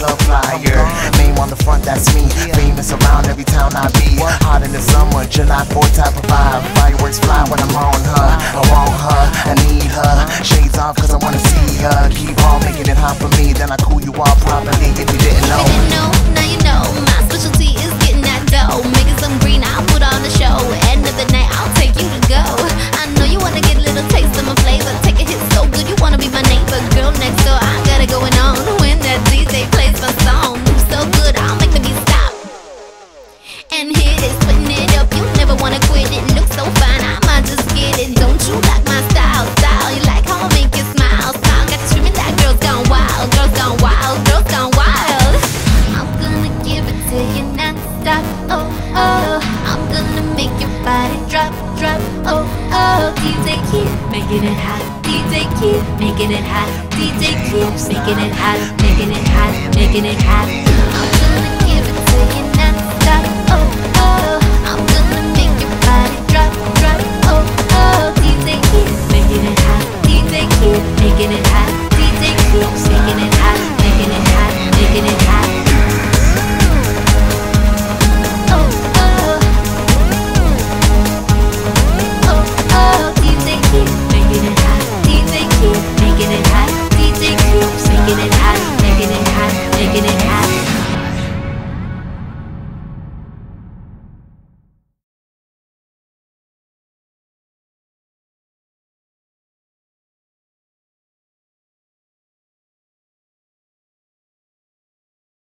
club flyer. Name on the front, that's me. Famous around every town I be. Hot in the summer, July 4th type of vibe. Fireworks fly when I'm on her. I want her, I need her. Shades off cause I wanna see her. Keep on making it hot for me, then I cool you off properly if you didn't know. Now you know, my specialty is getting that dough. Making some green, I'll put on a show. End of the night, I'll take you to go. I know you wanna get a little taste of my flavor. Take a hit so good, you wanna be my neighbor. Girl next door, I got it going on. When that DJ plays my song, moves so good, I'll make the beat stop. And hit it, putting it up, you never wanna quit it. Looks so fine, I might just get it. Don't you like my style, style? You like how I make you smile, style? Got you screaming like girls gone wild, girls gone wild, girls gone wild. I'm gonna give it to you non-stop, oh, oh. I'm gonna make your body drop, drop, oh, oh. DJQ, making it hot. DJQ, making it hot. DJQ, making it hot, making it hot, making it hot.